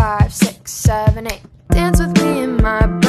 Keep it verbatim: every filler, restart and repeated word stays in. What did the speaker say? five, six, seven, eight. Dance with me in my